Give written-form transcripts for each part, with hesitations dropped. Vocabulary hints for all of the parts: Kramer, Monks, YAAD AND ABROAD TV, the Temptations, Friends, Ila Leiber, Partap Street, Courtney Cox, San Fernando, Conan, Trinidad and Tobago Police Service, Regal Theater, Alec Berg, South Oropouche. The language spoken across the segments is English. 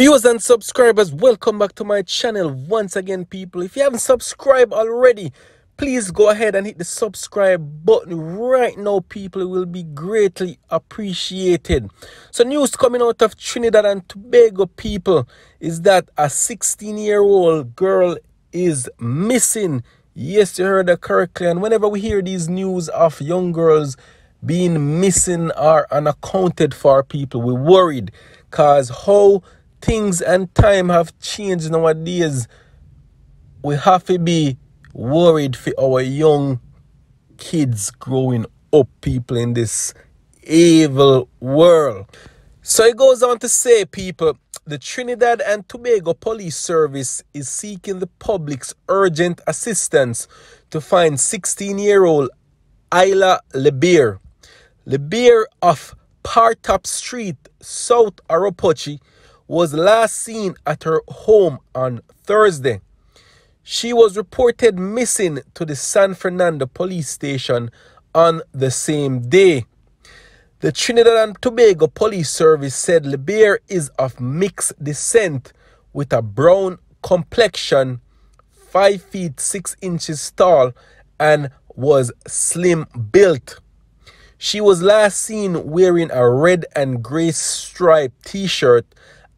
Viewers and subscribers, welcome back to my channel once again, people. If you haven't subscribed already, please go ahead and hit the subscribe button right now, people. It will be greatly appreciated. So news coming out of Trinidad and Tobago, people, is that a 16-year-old girl is missing. Yes, you heard that correctly. And whenever we hear these news of young girls being missing or unaccounted for, people, we're worried, because how things and time have changed nowadays, we have to be worried for our young kids growing up, people, in this evil world. So it goes on to say, people, the Trinidad and Tobago Police Service is seeking the public's urgent assistance to find 16-year-old Ila Leiber. Leiber of Partap Street, South Oropouche, was last seen at her home on Thursday. She was reported missing to the San Fernando police station on the same day. The Trinidad and Tobago Police Service said Leiber is of mixed descent with a brown complexion, 5 feet 6 inches tall, and was slim built. She was last seen wearing a red and gray striped t-shirt,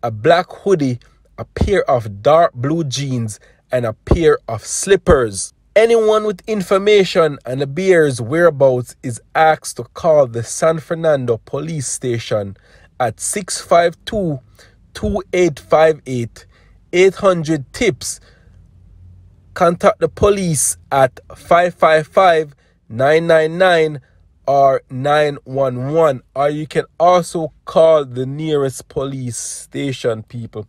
a black hoodie, a pair of dark blue jeans, and a pair of slippers. Anyone with information on the Leiber's whereabouts is asked to call the San Fernando Police Station at 652-2858-800-TIPS. Contact the police at 555-999 or 911, or you can also call the nearest police station, people.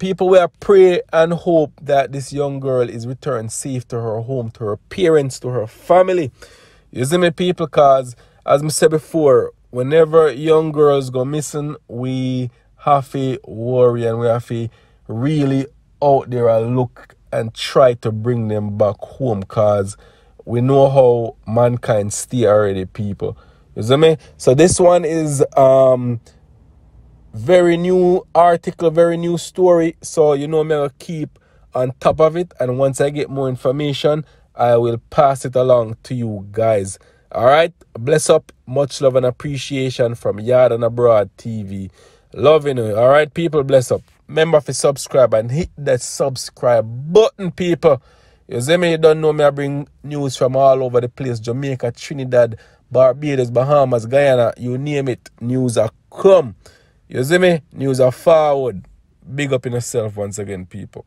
People, we pray and hope that this young girl is returned safe to her home, to her parents, to her family. You see me, people, because as I said before, whenever young girls go missing, we have to worry and we have to really out there and look and try to bring them back home, because we know how mankind stay already, people. You see me? So this one is very new article, very new story. So you know me, I'll keep on top of it, and once I get more information, I will pass it along to you guys. Alright? Bless up. Much love and appreciation from Yard and Abroad TV. Loving you. Alright, people, bless up. Remember to subscribe and hit that subscribe button, people. You see me, you don't know me, I bring news from all over the place. Jamaica, Trinidad, Barbados, Bahamas, Guyana, you name it, news are come. You see me, news are forward. Big up in yourself once again, people.